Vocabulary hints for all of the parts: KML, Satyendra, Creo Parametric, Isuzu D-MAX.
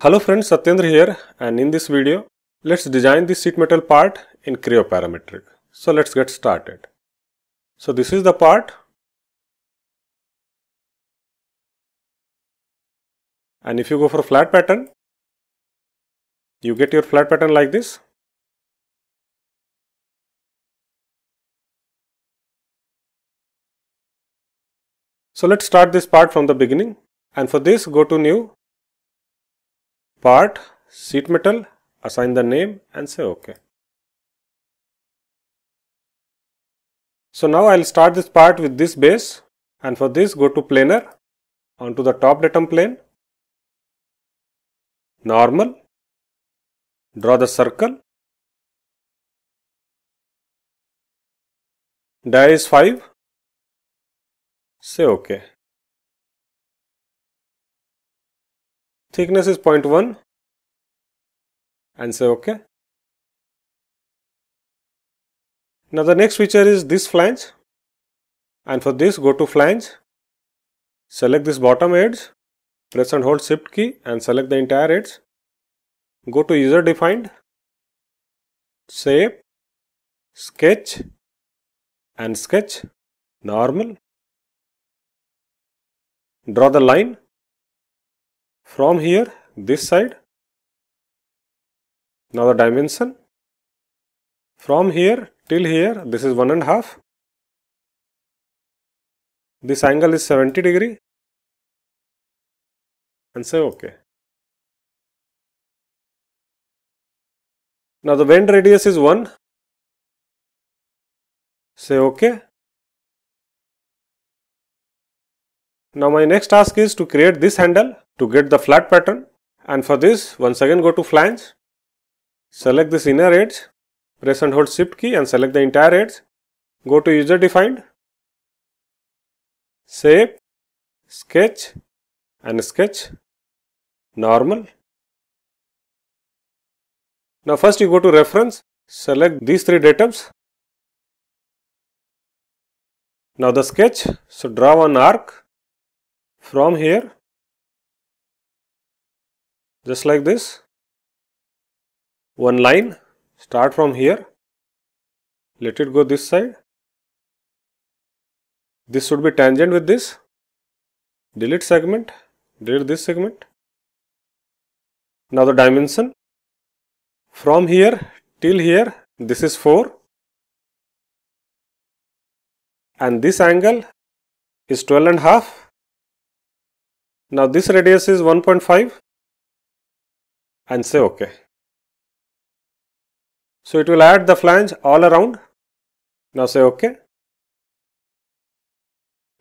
Hello friends, Satyendra here, and in this video, let's design the sheet metal part in Creo Parametric. So let's get started. So this is the part, and if you go for flat pattern, you get your flat pattern like this. So let's start this part from the beginning, and for this go to new part, sheet metal, assign the name and say OK. So now I will start this part with this base, and for this go to planar, onto the top datum plane, normal, draw the circle, die is 5, say OK. Thickness is 0.1 and say OK. Now the next feature is this flange, and for this go to flange, select this bottom edge, press and hold shift key and select the entire edge. Go to user defined, shape, sketch and sketch, normal, draw the line. From here, this side, now the dimension, from here till here, this is 1.5, this angle is 70 degrees, and say OK. Now the bend radius is 1, say OK. Now my next task is to create this handle to get the flat pattern, and for this once again go to flange, select this inner edge, press and hold shift key and select the entire edge, go to user defined, shape, sketch and sketch, normal. Now first you go to reference, select these three datums. Now the sketch, so draw an arc from here, just like this, one line, start from here, let it go this side, this should be tangent with this, delete segment, delete this segment. Now the dimension, from here till here, this is 4 and this angle is 12.5. Now this radius is 1.5 and say OK. So it will add the flange all around. Now say OK.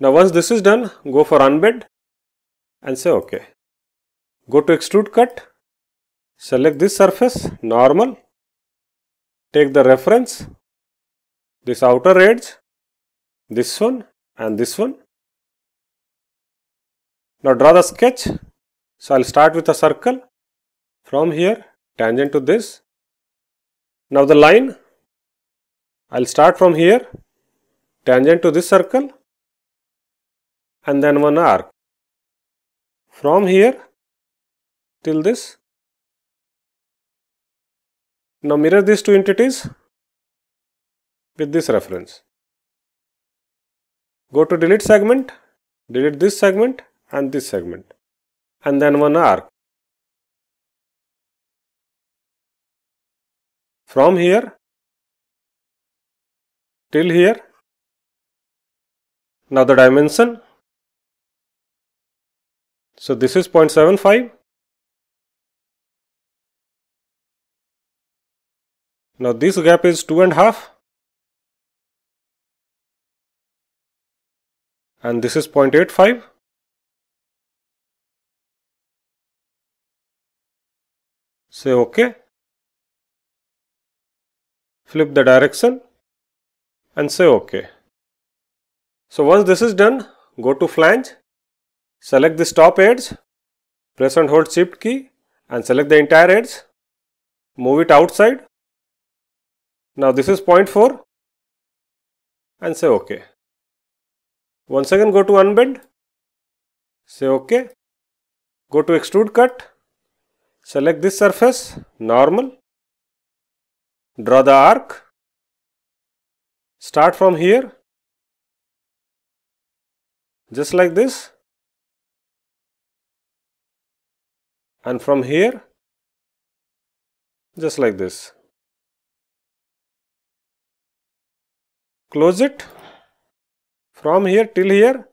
Now once this is done, go for unbend and say OK. Go to extrude cut, select this surface, normal, take the reference, this outer edge, this one and this one. Now draw the sketch, so I will start with a circle, from here tangent to this. Now the line, I will start from here tangent to this circle and then one arc, from here till this. Now mirror these two entities with this reference. Go to delete segment, delete this segment and this segment and then one arc. From here till here. Now the dimension, so this is 0.75. Now this gap is 2.5 and this is 0.85. Say OK, flip the direction and say OK. So once this is done, go to flange, select this top edge, press and hold shift key and select the entire edge, move it outside. Now this is 0.4 and say OK. Once again go to unbend, say OK, go to extrude cut, Select this surface, normal, draw the arc, start from here, just like this, and from here, just like this. Close it from here till here,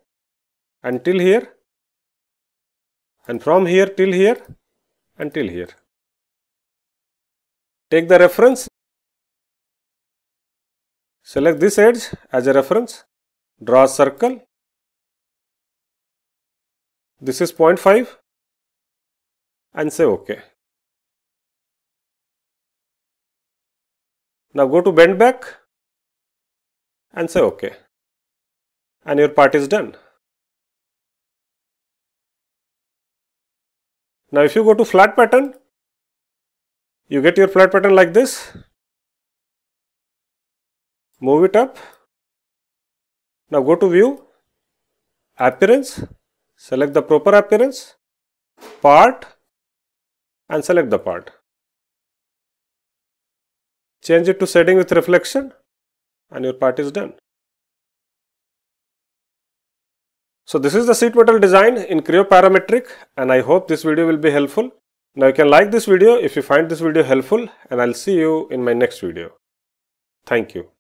and till here, and from here till here, and till here. Take the reference. Select this edge as a reference, draw a circle. This is 0.5 and say OK. Now go to bend back and say OK. And your part is done. Now if you go to flat pattern, you get your flat pattern like this. Move it up. Now go to view, appearance, select the proper appearance, part, and select the part. Change it to shading with reflection, and your part is done. So this is the sheet metal design in Creo Parametric, and I hope this video will be helpful. Now you can like this video if you find this video helpful, and I'll see you in my next video. Thank you.